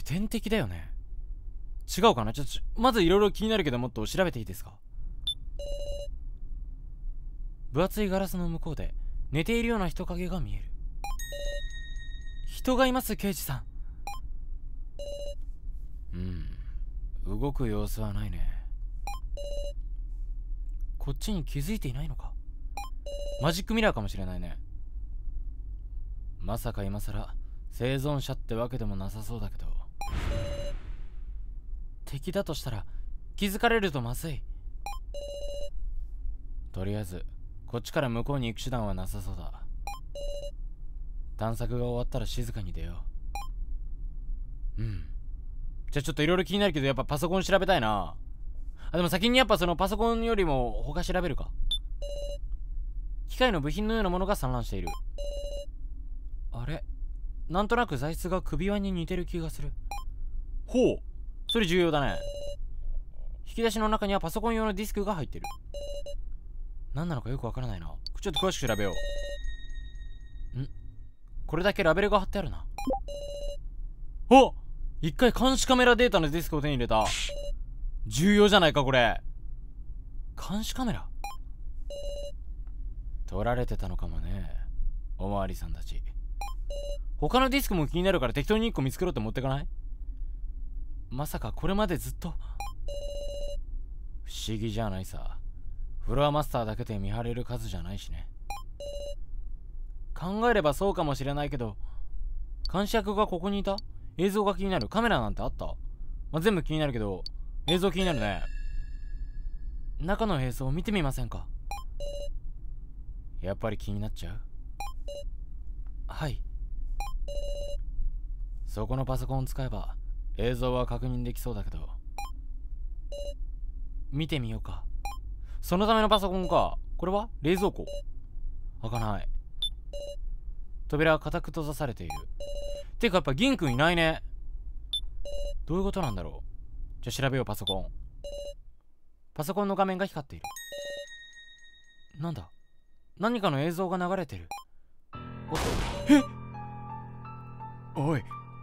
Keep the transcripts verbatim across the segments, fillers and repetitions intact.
れ天敵だよね。違うかな。ちょっとまずいろいろ気になるけど、もっと調べていいですか。分厚いガラスの向こうで寝ているような人影が見える。人がいます、刑事さん。うん、動く様子はないね。こっちに気づいていないのか。マジックミラーかもしれないね。まさか今さら生存者ってわけでもなさそうだけど、敵だとしたら気づかれるとまずい。とりあえずこっちから向こうに行く手段はなさそうだ。探索が終わったら静かに出よう。うん、じゃあちょっといろいろ気になるけど、やっぱパソコン調べたいなあ。でも先にやっぱそのパソコンよりも他調べるか。機械の部品のようなものが散乱している。あれ、なんとなく材質が首輪に似てる気がする。ほう、それ重要だね。引き出しの中にはパソコン用のディスクが入ってる。何なのかよくわからないな。ちょっと詳しく調べよう。ん、これだけラベルが貼ってあるな。お、一回監視カメラデータのディスクを手に入れた。重要じゃないかこれ。監視カメラ撮られてたのかもね、おまわりさんたち。他のディスクも気になるから適当にいっこ見つけろって持ってかない？まさかこれまでずっと。不思議じゃないさ。フロアマスターだけで見張れる数じゃないしね。考えればそうかもしれないけど、監視役がここにいた？映像が気になる。カメラなんてあった？まあ、全部気になるけど、映像気になるね。中の映像を見てみませんか。やっぱり気になっちゃう？はい。そこのパソコンを使えば映像は確認できそうだけど、見てみようか。そのためのパソコンか。これは冷蔵庫。開かない。扉は固く閉ざされている。てかやっぱ銀くんいないね。どういうことなんだろう。じゃあ調べよう。パソコンパソコンの画面が光っている。なんだ、何かの映像が流れてる。おっと、えっ、おい、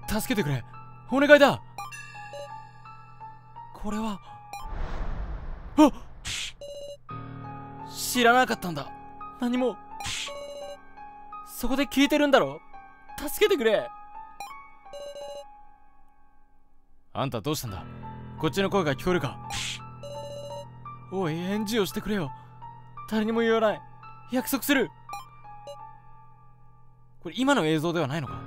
助けてくれ、お願いだ。これは、あっ、知らなかったんだ、何も。そこで聞いてるんだろ、助けてくれ。あんたどうしたんだ、こっちの声が聞こえるか。おい、返事をしてくれよ。誰にも言わない、約束する。これ今の映像ではないのか。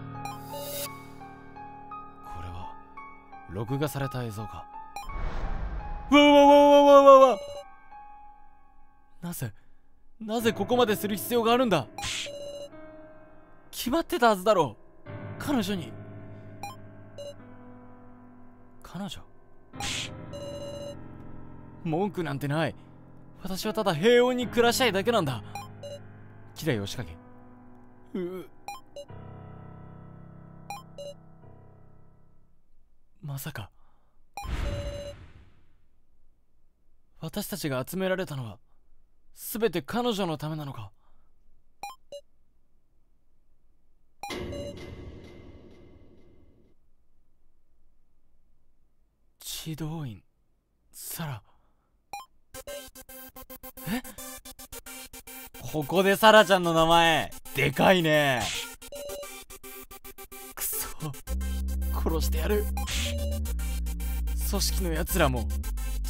録画された映像か。うわわわわわわわ。なぜなぜここまでする必要があるんだ。決まってたはずだろう、彼女に。彼女、文句なんてない。私はただ平穏に暮らしたいだけなんだ。機雷を仕掛け、うまさか私たちが集められたのは全て彼女のためなのか。指導員サラ。え、ここでサラちゃんの名前でかいね。くそ、殺してやる。組織のやつらも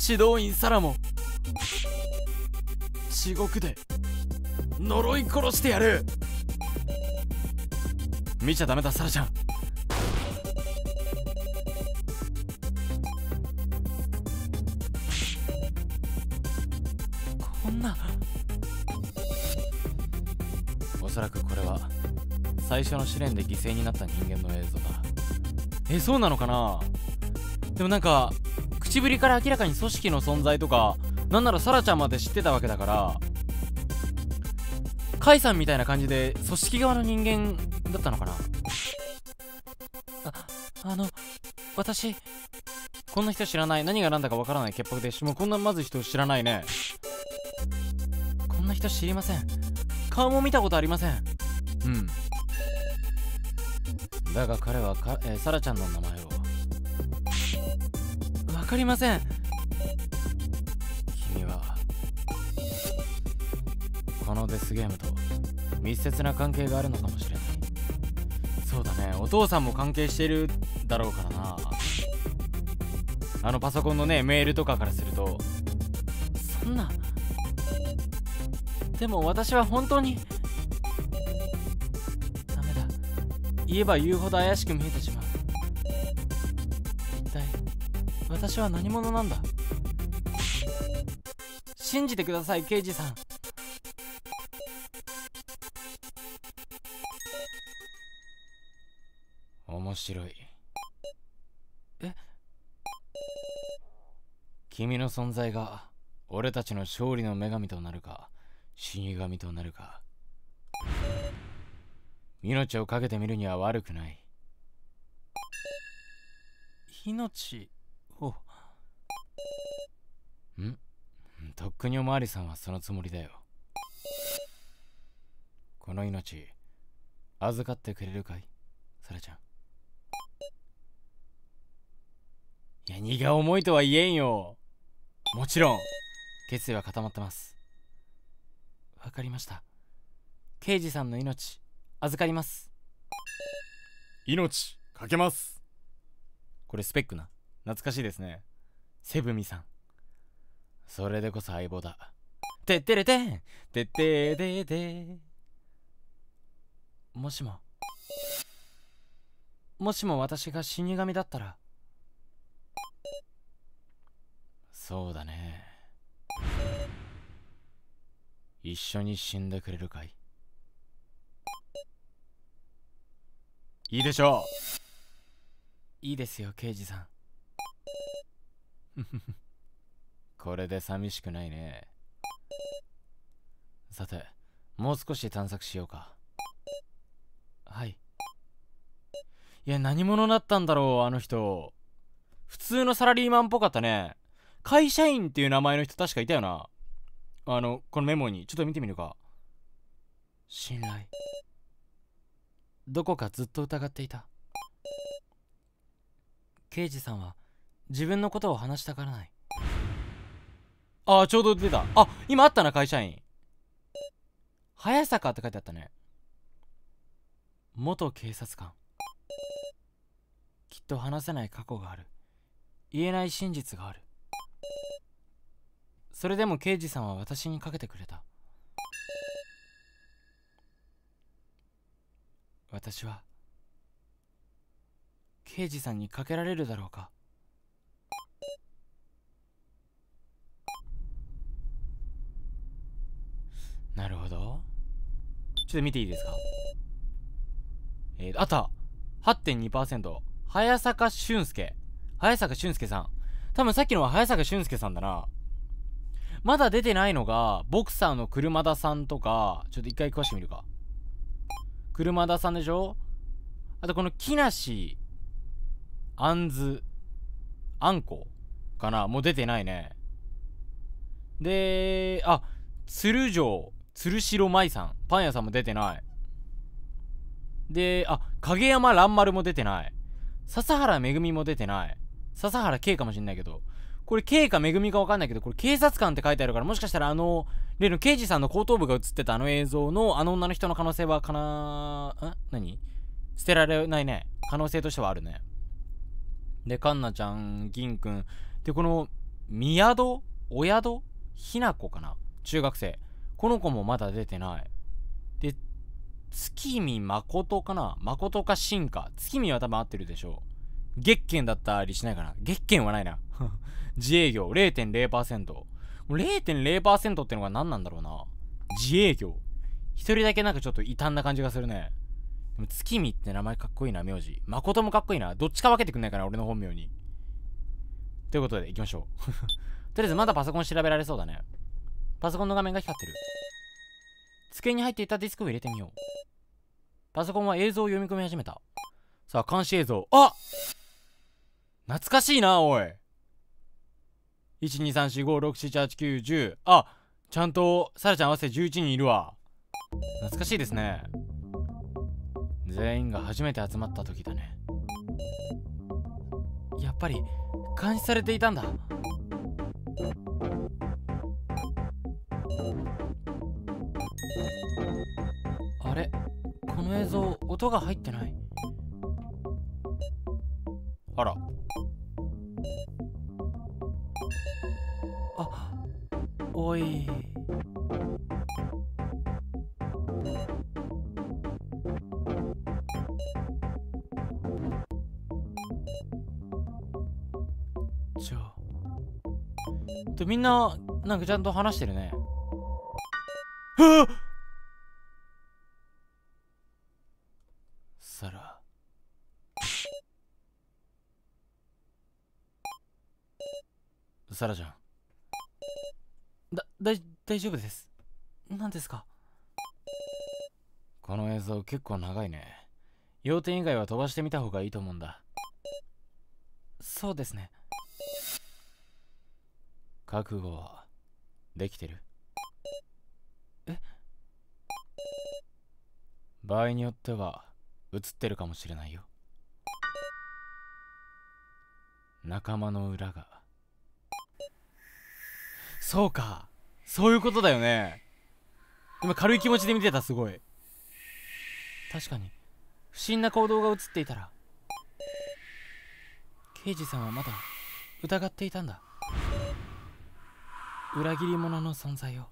指導員サラも地獄で呪い殺してやる。見ちゃダメだサラちゃん。こんな、おそらくこれは最初の試練で犠牲になった人間の映像だ。え、そうなのかな。でもなんか口ぶりから明らかに組織の存在とか、なんならサラちゃんまで知ってたわけだから、カイさんみたいな感じで組織側の人間だったのかな。あ、あの私こんな人知らない。何が何だかわからない潔白で、もうこんなまず人知らないね。こんな人知りません。顔も見たことありません。うん、だが彼はか、えー、サラちゃんの名前をかりません。君はこのデスゲームと密接な関係があるのかもしれない。そうだね、お父さんも関係してるだろうからな。あのパソコンのね、メールとかからすると。そんな。でも私は本当にダメだ。言えば言うほど怪しく見えてしまう。一体私は何者なんだ。信じてください刑事さん。面白い。え、君の存在が俺たちの勝利の女神となるか死神となるか、命をかけてみるには悪くない。命をんとっくにおまわりさんはそのつもりだよ。この命預かってくれるかいサラちゃん。いや荷が重いとは言えんよ。もちろん決意は固まってます。わかりました。刑事さんの命預かります。命かけます。これスペックな。懐かしいですね。セブミさん。それでこそ相棒だ。てってれてんてってでで。もしも。もしも私が死神だったら。そうだね。一緒に死んでくれるかい。いいでしょう。いいですよ刑事さん。これで寂しくないね。さてもう少し探索しようか。はい。いや何者だったんだろうあの人。普通のサラリーマンっぽかったね。会社員っていう名前の人確かいたよな。あの、このメモにちょっと見てみるか。信頼。どこかずっと疑っていた。刑事さんは自分のことを話したがらない。ああちょうど出た。あ今あったな会社員。早坂って書いてあったね。元警察官。きっと話せない過去がある。言えない真実がある。それでも刑事さんは私にかけてくれた。私は刑事さんにかけられるだろうか。なるほど。ちょっと見ていいですか。えー、あった はちてんにパーセント 早坂俊介。早坂俊介さん。多分さっきのは早坂俊介さんだな。まだ出てないのが、ボクサーの車田さんとか、ちょっと一回詳しく見るか。車田さんでしょ。あとこの木梨、あんず、あんこかな。もう出てないね。で、あ、鶴城、鶴城舞さん。パン屋さんも出てない。で、あ、影山蘭丸も出てない。笹原めぐみも出てない。笹原圭かもしんないけど。これ K かめぐみかわかんないけど、これ警察官って書いてあるから、もしかしたらあの例の刑事さんの後頭部が映ってたあの映像のあの女の人の可能性はかなーん何捨てられないね。可能性としてはあるね。でカンナちゃん、銀くんで、この宮戸お宿ひな子かな、中学生。この子もまだ出てない。で月見誠かな、誠か進か。月見は多分合ってるでしょう。月見だったりしないかな。月見はないな。自営業 れいてんれいパーセント。れいてんれいパーセント ってのが何なんだろうな。自営業。一人だけなんかちょっと異端な感じがするね。でも月見って名前かっこいいな、名字。誠もかっこいいな。どっちか分けてくんないかな、俺の本名に。ということで、行きましょう。とりあえずまだパソコン調べられそうだね。パソコンの画面が光ってる。机に入っていたディスクを入れてみよう。パソコンは映像を読み込み始めた。さあ、監視映像。あ懐かしいな、おい。いち、に、さん、よん、ご、ろく、なな、はち、きゅう、じゅう。あ、ちゃんと、サラちゃん合わせてじゅういちにんいるわ。懐かしいですね。全員が初めて集まった時だね。やっぱり、監視されていたんだ。あれ、この映像音が入ってない。あら、あ、おい、じゃあでみんななんかちゃんと話してるね。はっ、サラサラちゃん、だ、だい、大丈夫です。何ですか？この映像結構長いね。要点以外は飛ばしてみた方がいいと思うんだ。そうですね。覚悟はできてる？え？場合によっては映ってるかもしれないよ。仲間の裏が。そうか、そういうことだよね。今軽い気持ちで見てた。すごい、確かに不審な行動が映っていたら刑事さんはまだ疑っていたんだ、裏切り者の存在を。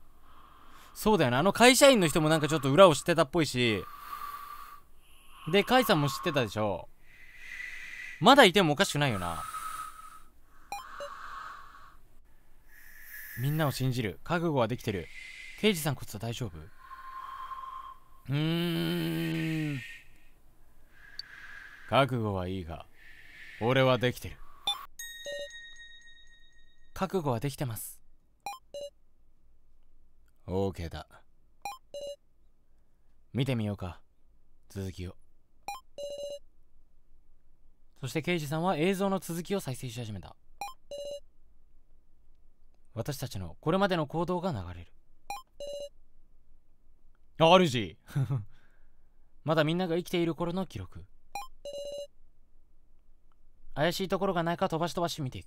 そうだよね、あの会社員の人もなんかちょっと裏を知ってたっぽいし、で甲斐さんも知ってたでしょ。まだいてもおかしくないよな。みんなを信じる、覚悟はできてる、刑事さんこそ大丈夫。うーん、覚悟はいいが俺はできてる。覚悟はできてます。 OK だ、見てみようか続きを。そして刑事さんは映像の続きを再生し始めた。私たちのこれまでの行動が流れる。アールジー まだみんなが生きている頃の記録。怪しいところがないか飛ばし飛ばし見ていく。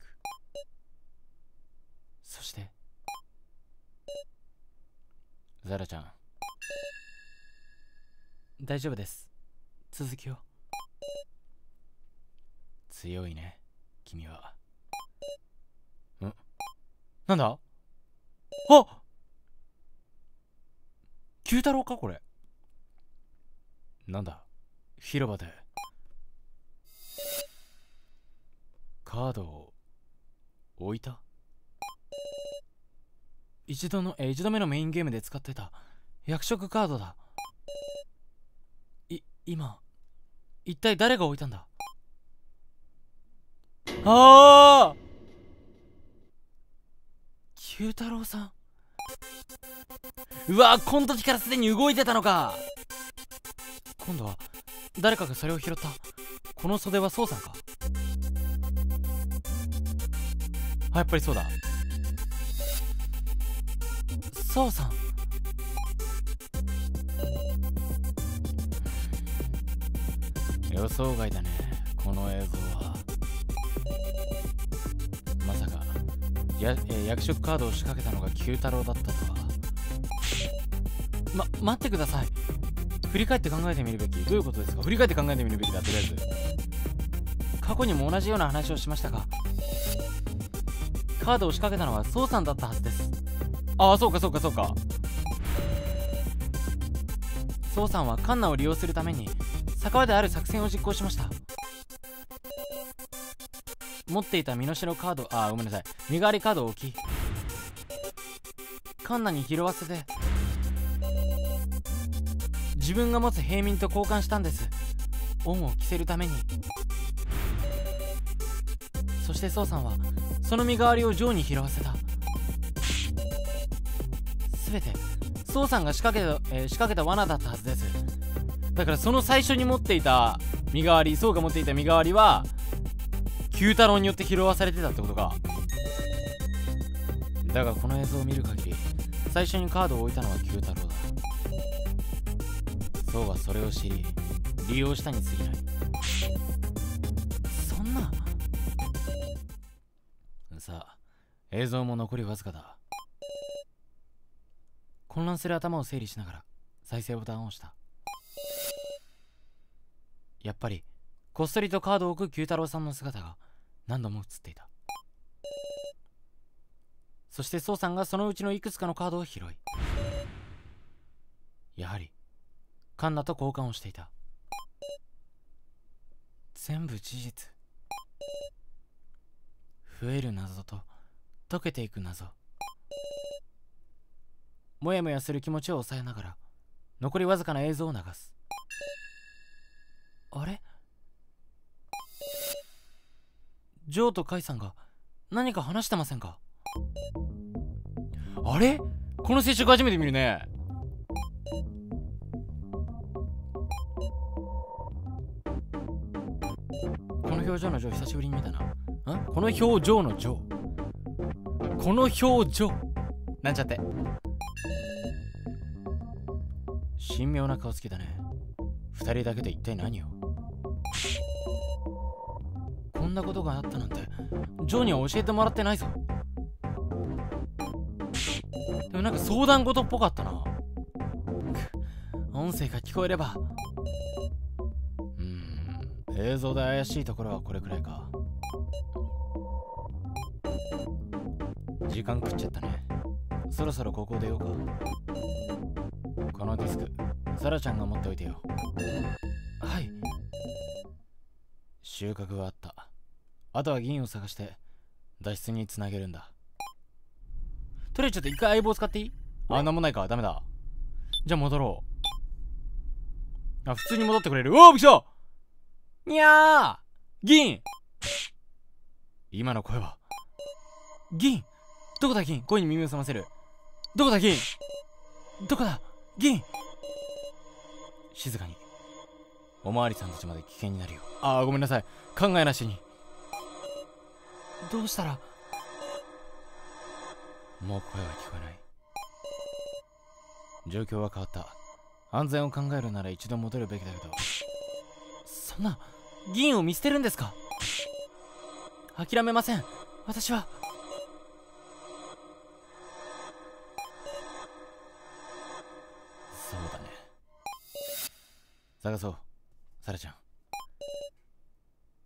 そしてザラちゃん、大丈夫です、続きを。強いね君は。なんだ？あ！九太郎かこれ。なんだ？広場でカードを置いた？一度のえ一度目のメインゲームで使ってた役職カードだ。い今一体誰が置いたんだ？ああ！九太郎さん、うわー、この時からすでに動いてたのか。今度は誰かがそれを拾った。この袖は蒼さんか。あ、やっぱりそうだ、蒼さん。予想外だねこの映像は。まさかやえ役職カードを仕掛けたのが九太郎だったとは。ま、待ってください。振り返って考えてみるべき。どういうことですか？振り返って考えてみるべきだ。とりあえず過去にも同じような話をしましたが、カードを仕掛けたのは蒼さんだったはずです。ああ、そうかそうかそうか。蒼さんはカンナを利用するために酒場である作戦を実行しました。持っていた身代カード、あー、ごめんなさい、身代わりカードを置き、カンナに拾わせて自分が持つ平民と交換したんです。恩を着せるために。そして蒼さんはその身代わりをジョーに拾わせた。全て蒼さんが仕掛けた、えー、仕掛けた罠だったはずです。だからその最初に持っていた身代わり、蒼が持っていた身代わりは九太郎によって拾わされてたってことか。だがこの映像を見る限り最初にカードを置いたのは九太郎だ。そうはそれを知り利用したに過ぎない。そんなさ、映像も残りわずかだ。混乱する頭を整理しながら再生ボタンを押した。やっぱりこっそりとカードを置く九太郎さんの姿が何度も映っていた。そして蒼さんがそのうちのいくつかのカードを拾い、やはりカンナと交換をしていた。全部事実。増える謎と解けていく謎。もやもやする気持ちを抑えながら残りわずかな映像を流す。あれ、ジョーとカイさんが何か話してませんか？あれ、この接触初めて見るね。この表情のジョー久しぶりに見たな。んこの表情のジョー、この表情なんちゃって。神妙な顔つきだね。二人だけで一体何を。こんなことがあったなんてジョーには教えてもらってないぞ。でもなんか相談事っぽかったな。音声が聞こえれば。うーん、映像で怪しいところはこれくらいか。時間食っちゃったね。そろそろここ出ようか。このディスク、サラちゃんが持っておいてよ。はい。収穫はあった。あとは銀を探して脱出につなげるんだ。とりあえずちょっと一回相棒使っていい？あ、なんもないか。ダメだ。じゃあ戻ろう。あ、普通に戻ってくれる。うお、びっくりした。にゃー、銀。今の声は銀。どこだ銀。声に耳を澄ませる。どこだ銀。どこだ銀。静かに。おまわりさんたちまで危険になるよ。あー、ごめんなさい。考えなしに。どうしたら。もう声は聞こえない。状況は変わった。安全を考えるなら一度戻るべきだけど。そんな、銀を見捨てるんですか？諦めません、私は。そうだね。探そう、サラちゃ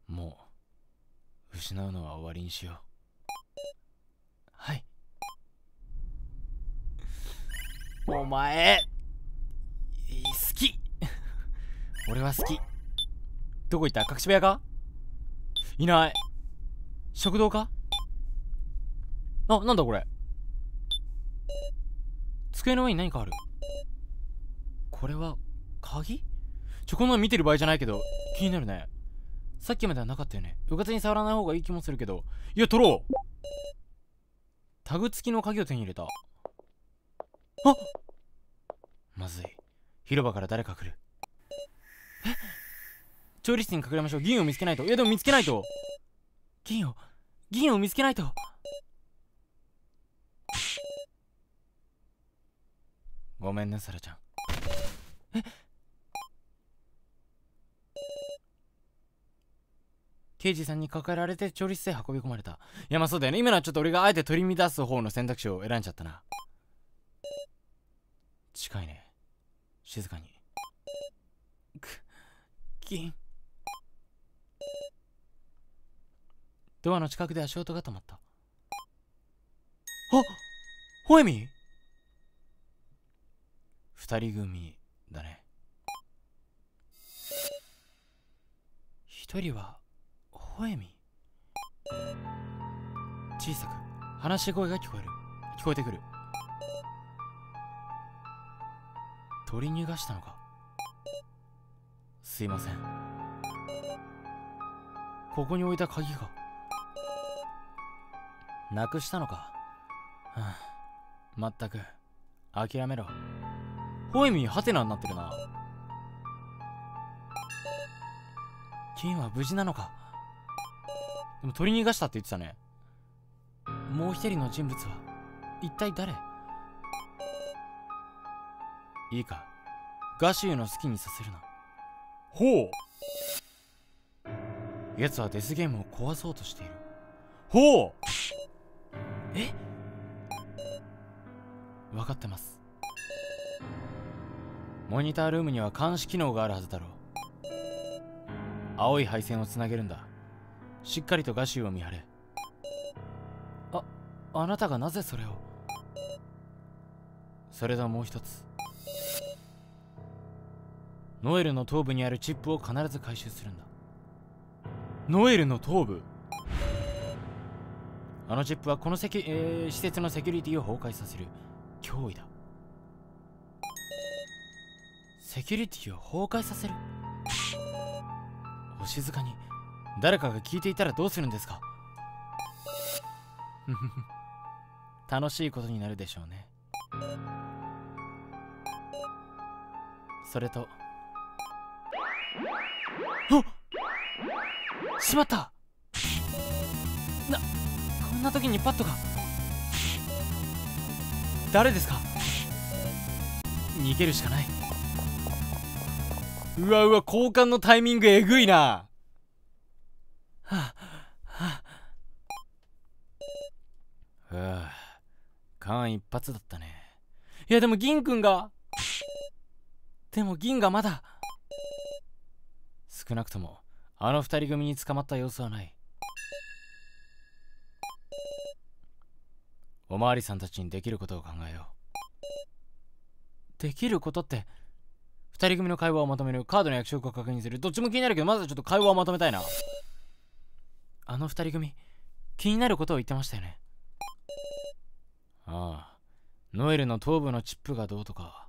ん。もう失うのは終わりにしよう。はい。お前好き。俺は好き。どこ行った？隠し部屋か？いない。食堂か？あ、なんだこれ。机の上に何かある。これは鍵？ちょ、こんなの見てる場合じゃないけど気になるね。さっきまではなかったよね。うかつに触らない方がいい気もするけど。いや、取ろう。タグ付きの鍵を手に入れた。あっ、まずい。広場から誰か来る。えっ、調理室に隠れましょう。銀を見つけないと。いや、でも見つけないと。銀を銀を見つけないと。ごめんね、サラちゃん。えっ、刑事さんに抱えられて調理室へ運び込まれた。いや、まあそうだよね。今のはちょっと俺があえて取り乱す方の選択肢を選んじゃったな。近いね。静かに。く、銀。ドアの近くで足音が止まった。あ、ホエミ。二人組だね。一人はホエミ。小さく話し声が聞こえる。聞こえてくる。取り逃がしたのか。すいません、ここに置いた鍵がなくしたのか。はあ、まったく諦めろ。ホエミハテナになってるな。金は無事なのか。でも取り逃がしたって言ってたね。もう一人の人物は一体誰。いいか、ガシューの好きにさせるな。ほう、奴はデスゲームを壊そうとしている。ほう、え？分かってます。モニタールームには監視機能があるはずだろう。青い配線をつなげるんだ。しっかりと画集を見張れ。あ、あなたがなぜそれを。それともう一つ、ノエルの頭部にあるチップを必ず回収するんだ。ノエルの頭部？あのチップはこのせき、えー、施設のセキュリティを崩壊させる脅威だ。セキュリティを崩壊させる。お静かに。誰かが聞いていたらどうするんですか。楽しいことになるでしょうね。それと、あっ、しまった。な、こんな時にパッドが。誰ですか。逃げるしかない。うわうわ、交換のタイミングえぐいな。はあ、はあ、間一髪だったね。いやでも銀くんが、でも銀がまだ。少なくともあの二人組に捕まった様子はない。おまわりさんたちにできることを考えよう。できることって二人組の会話をまとめる、カードの役職を確認する、どっちも気になるけどまずはちょっと会話をまとめたいな。あの二人組、気になることを言ってましたよね。ああ、ノエルの頭部のチップがどうとか。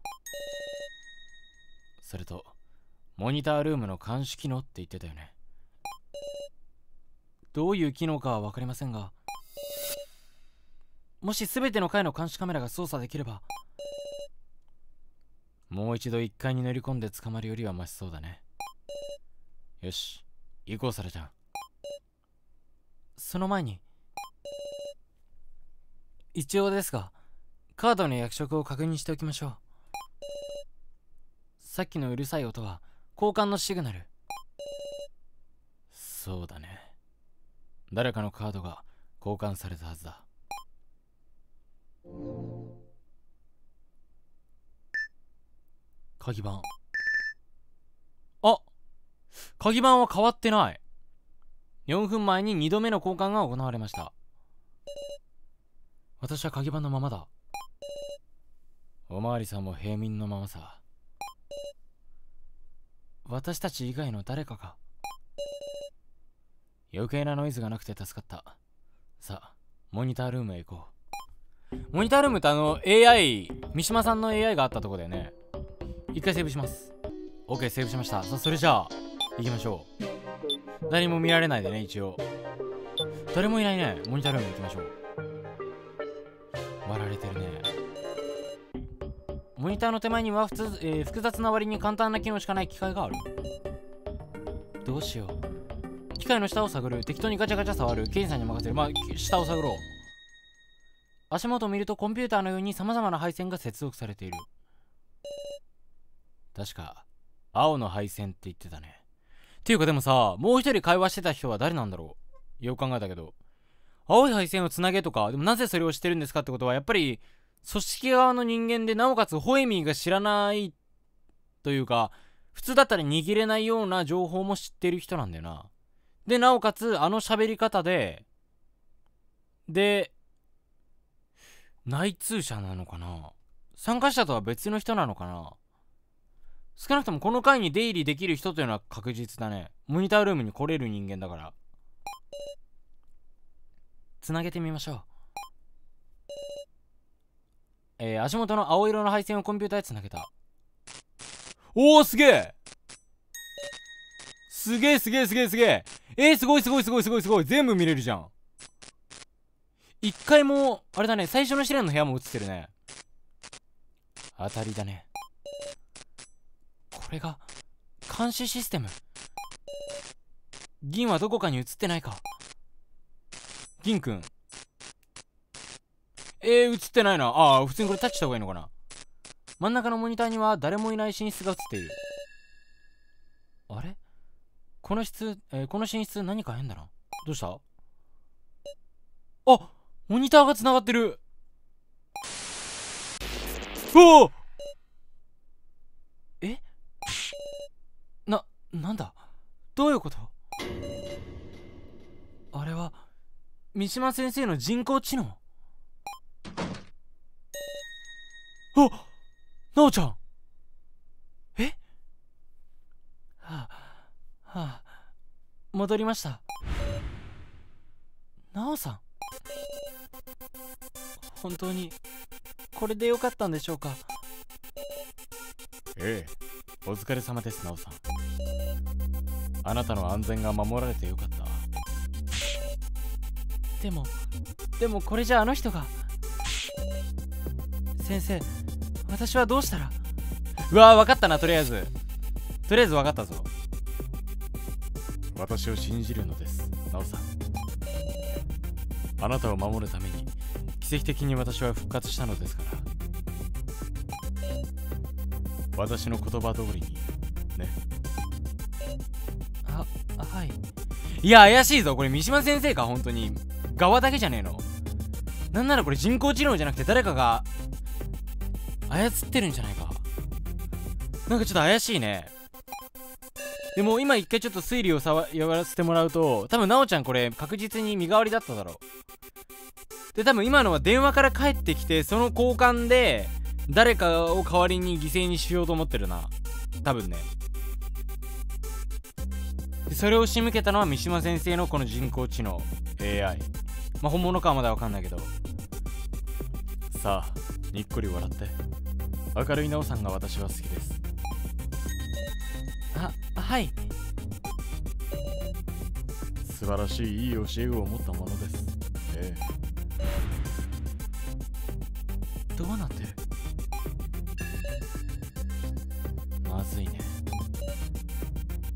それと、モニタールームの監視機能って言ってたよね。どういう機能かは分かりませんが、もし全ての階の監視カメラが操作できれば、もう一度いっかいに乗り込んで捕まるよりはマシそうだね。よし、行こう、サラちゃん。その前に、一応ですがカードの役職を確認しておきましょう。さっきのうるさい音は交換のシグナル。そうだね、誰かのカードが交換されたはずだ。鍵盤、あ、鍵盤は変わってない。よんぷんまえににどめの交換が行われました。私は鍵盤のままだ。おまわりさんも平民のままさ。私たち以外の誰かが。余計なノイズがなくて助かった。さあ、モニタールームへ行こう。モニタールームってあの エーアイ、 三島さんの エーアイ があったとこだよね。一回セーブします。 OK、 セーブしました。さあ、それじゃあ行きましょう。誰も見られないでね、一応。誰もいないね。モニタールーム行きましょう。割られてるね。モニターの手前には普通、えー、複雑な割に簡単な機能しかない機械がある。どうしよう。機械の下を探る。適当にガチャガチャ触る。ケインさんに任せる。まあ、下を探ろう。足元を見るとコンピューターのように様々な配線が接続されている。確か、青の配線って言ってたね。っていうかでもさ、もう一人会話してた人は誰なんだろう。よく考えたけど、青い配線をつなげとか、でもなぜそれをしてるんですかってことは、やっぱり組織側の人間で、なおかつホエミーが知らないというか、普通だったら握れないような情報も知ってる人なんだよな。でなおかつあの喋り方でで内通者なのかな、参加者とは別の人なのかな。少なくともこの階に出入りできる人というのは確実だね。モニタールームに来れる人間だから。つなげてみましょう。えー、足元の青色の配線をコンピューターへつなげた。おお、すげえすげえすげえすげえすげええー、すごいすごいすごいすごいすごい、全部見れるじゃん。一回もあれだね、最初の試練の部屋も映ってるね。当たりだね。これが監視システム。銀はどこかに映ってないか。銀くん、えー、映ってないな。ああ、普通にこれタッチした方がいいのかな。真ん中のモニターには誰もいない寝室が映っている。あれ、この室、えー、この寝室何か変だな。どうした。あ、モニターが繋がってる。うおー、え、な、なんだ、どういうこと。あれは三島先生の人工知能。あっ、なおちゃん、え、はあはあ、戻りました。なおさん、本当にこれでよかったんでしょうか。ええ、お疲れ様です、なおさん。あなたの安全が守られてよかった。でもでもこれじゃあの人が。先生、私はどうしたら。うわー、分かったな。とりあえずとりあえず分かったぞ。私を信じるのです、なおさん。あなたを守るために奇跡的に私は復活したのですから、私の言葉通りにね。あ、はい。いや、怪しいぞこれ。三島先生か、本当に側だけじゃねえの。なんならこれ人工知能じゃなくて誰かが操ってるんじゃないか。なんかちょっと怪しいね。でも今一回ちょっと推理をさわやらせてもらうと、多分なおちゃんこれ確実に身代わりだっただろう。で、多分今のは電話から帰ってきて、その交換で誰かを代わりに犠牲にしようと思ってるな、多分ね。でそれを仕向けたのは三島先生のこの人工知能 エーアイ。 まあ本物かはまだわかんないけど。さあ、にっこり笑って。明るいなおさんが私は好きです。あ、はい。素晴らしいいい教えを持ったものです。ええ、どうなってる。まずいね。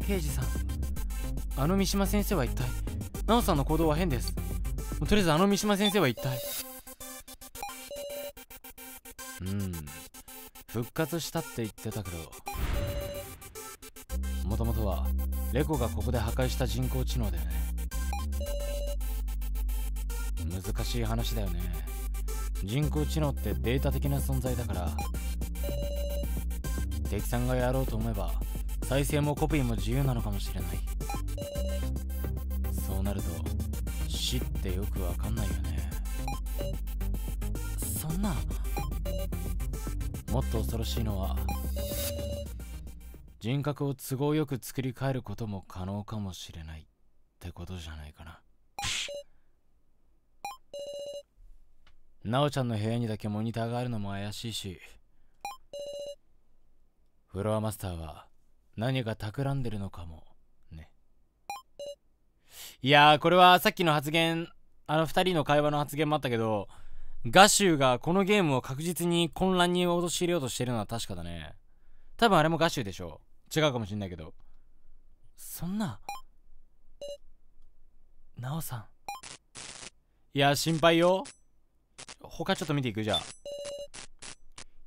刑事さん、あの三島先生は一体。なおさんの行動は変です。とりあえずあの三島先生は一体。うん、復活したって言ってたけど、もともとはレコがここで破壊した人工知能だよね。難しい話だよね。人工知能ってデータ的な存在だから、敵さんがやろうと思えば再生もコピーも自由なのかもしれない。そうなると死ってよくわかんないよね。そんな。もっと恐ろしいのは、人格を都合よく作り変えることも可能かもしれないってことじゃないかな。なおちゃんの部屋にだけモニターがあるのも怪しいし、フロアマスターは何が企んでるのかもね。いやー、これはさっきの発言、あのふたりの会話の発言もあったけど、ガシュウがこのゲームを確実に混乱に陥れようとしてるのは確かだね。多分あれもガシュウでしょう。違うかもしんないけど。そんな。なおさん、いや心配よ。他ちょっと見ていく。じゃあ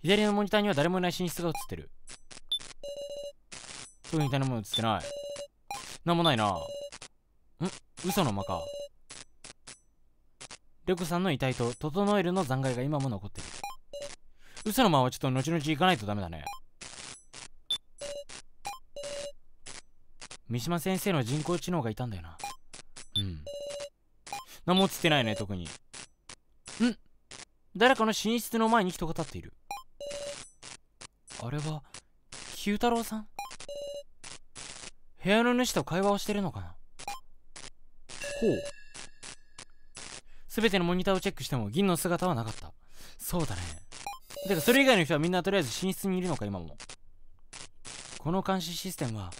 左のモニターには誰もいない寝室が映ってる。特に誰も映ってない。なんもないな。ん、嘘の間か。レコさんの遺体と整えるの残骸が今も残ってる。嘘の間はちょっと後々行かないとダメだね。三島先生の人工知能がいたんだよな。うん。何も映ってないね、特に。ん、誰かの寝室の前に人が立っている。あれは、九太郎さん？部屋の主と会話をしてるのかな。ほう。すべてのモニターをチェックしても銀の姿はなかった。そうだね。てか、それ以外の人はみんなとりあえず寝室にいるのか、今も。この監視システムは、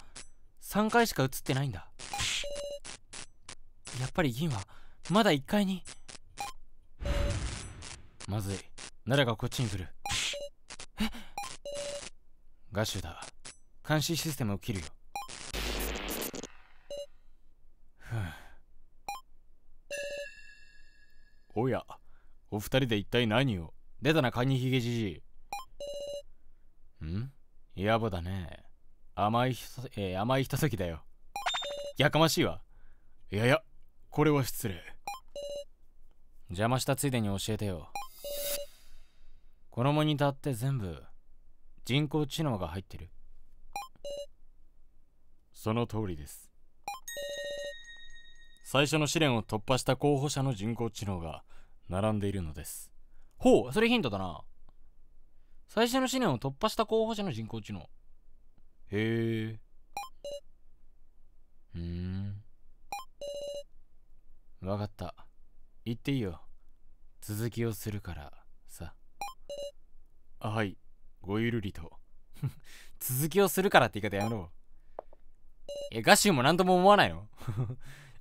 さんかいしか映ってないんだ。やっぱり銀はまだいっかいに。まずい、誰がこっちに来る。え、ガシュウだ。監視システムを切るよ。ふぅ。おや、お二人で一体何を。出たな、カニヒゲじじい。ん、野暮だね。甘いひと、えー、甘いひとときだよ。やかましいわ。いやいや、これは失礼。邪魔したついでに教えてよ。このモニターって全部人工知能が入ってる？その通りです。最初の試練を突破した候補者の人工知能が並んでいるのです。ほう、それヒントだな。最初の試練を突破した候補者の人工知能。へえ。うーん、わかった。言っていいよ。続きをするからさ。あ、はい、ごゆるりと。続きをするからって言い方やめろ。え、ガシュウもなんとも思わないの？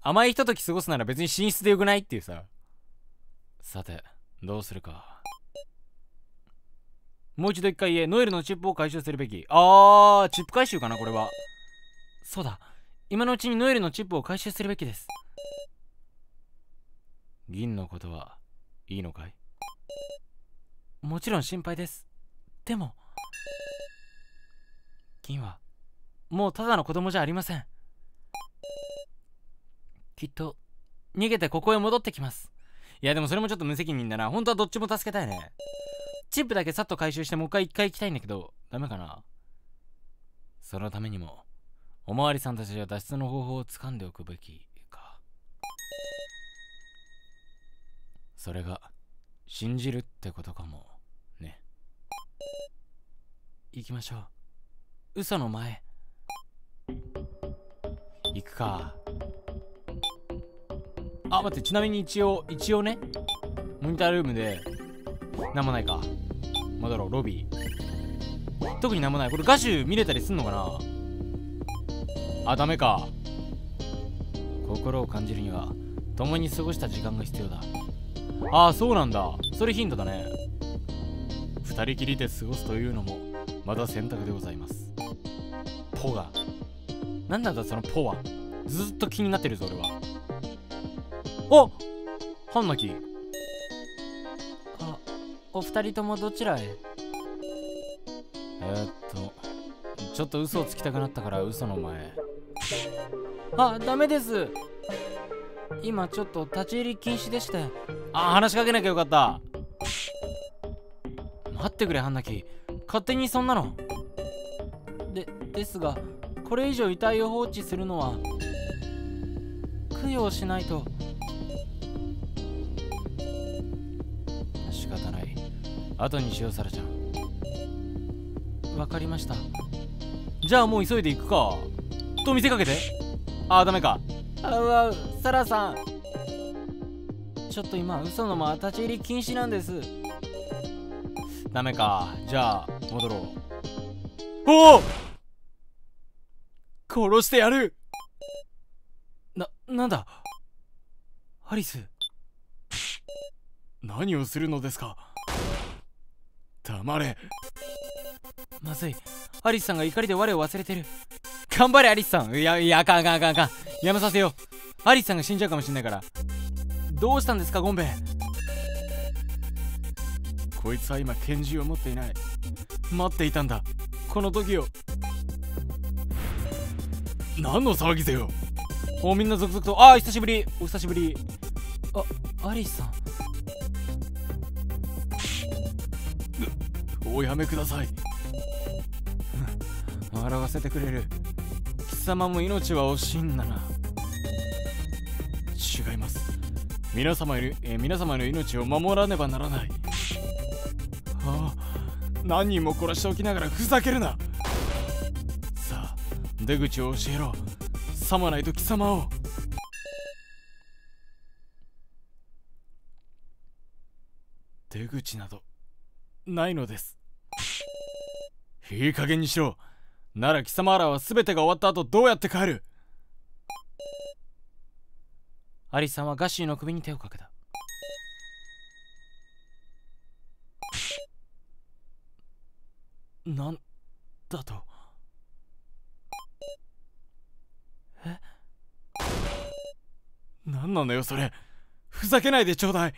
甘いひととき過ごすなら別に寝室でよくないっていうさ。さて、どうするか。もう一度一回言え。ノエルのチップを回収するべき。あー、チップ回収かな、これは。そうだ、今のうちにノエルのチップを回収するべきです。銀のことはいいのかい？もちろん心配です。でも銀はもうただの子供じゃありません。きっと逃げてここへ戻ってきます。いやでもそれもちょっと無責任だな。本当はどっちも助けたいね。チップだけさっと回収してもう一回一回行きたいんだけどダメかな。そのためにもおまわりさんたちが脱出の方法をつかんでおくべきか。それが信じるってことかもね。行きましょう。嘘の前行くか。あ、待って、ちなみに一応一応ね、モニタールームで何もないか。戻ろう。ロビー特に何もない。これガシュ見れたりすんのかな。あ、ダメか。心を感じるには共に過ごした時間が必要だ。ああ、そうなんだ。それヒントだね。二人きりで過ごすというのもまた選択でございます。ポがなんなんだそのポは。ずっと気になってるぞ俺は。おっ、ハンナキ。あ、お二人ともどちらへ？えー、っとちょっと嘘をつきたくなったから嘘の前。あ、ダメです。今ちょっと立ち入り禁止でして。あ、話しかけなきゃよかった。待ってくれハンナキ、勝手にそんなので。ですがこれ以上遺体を放置するのは供養しないと。仕方ない、後に使用されちゃう。わかりました。じゃあもう急いで行くかと見せかけて。ああダメか。あわ、サラさん、ちょっと今嘘の間立ち入り禁止なんです。ダメか。じゃあ戻ろう。おお、殺してやる。な、なんだアリス。何をするのですか。黙れ。まずい、アリスさんが怒りで我を忘れてる。頑張れアリスさん。いやいや、あかんあかんあかんあかん、やめさせよう。アリスさんが死んじゃうかもしんないから。どうしたんですかゴンベ。こいつは今拳銃を持っていない。待っていたんだこの時を。何の騒ぎせよ。お、みんな続々と。ああ、久しぶりお久しぶり。あ、アリスさん、おやめください。笑わせてくれる。貴様も命は惜しいんだな。違います。皆様より、えー、皆様の命を守らねばならない。ああ、何人も殺しておきながらふざけるな。さあ、出口を教えろ。さまないと貴様を。出口などないのです。いい加減にしろ。なら貴様らは全てが終わった後どうやって帰る。アリさんはガシーの首に手をかけた。なんだと。え、なんなのよそれ。ふざけないでちょうだい。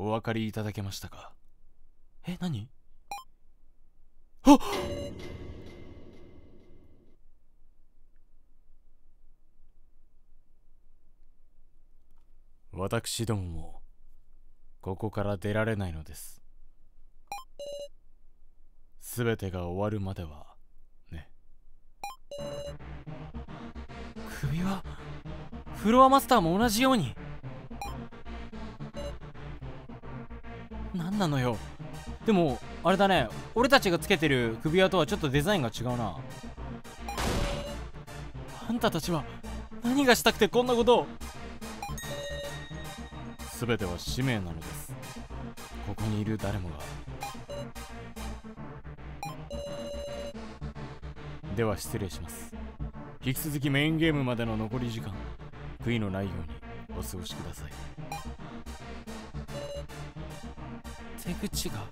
お分かりいただけましたか。え、何？あっ！私どももここから出られないのです。すべてが終わるまではね。首輪、フロアマスターも同じように。何なのよ。でもあれだね、俺たちがつけてる首輪とはちょっとデザインが違うな。あんたたちは何がしたくてこんなことを。全ては使命なのです。ここにいる誰もが。では失礼します。引き続きメインゲームまでの残り時間、悔いのないようにお過ごしください。手口が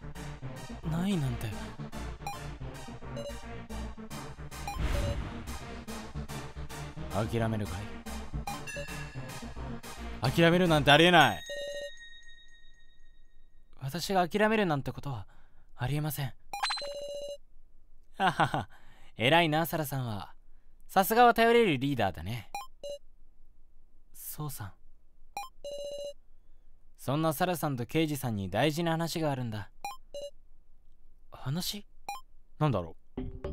ないなんて。諦めるかい。諦めるなんてありえない。私が諦めるなんてことはありえません。あはは、偉いな、サラさんは。さすがは頼れるリーダーだね。そうさん、そんなサラさんと刑事さんに大事な話があるんだ。話？なんだろう。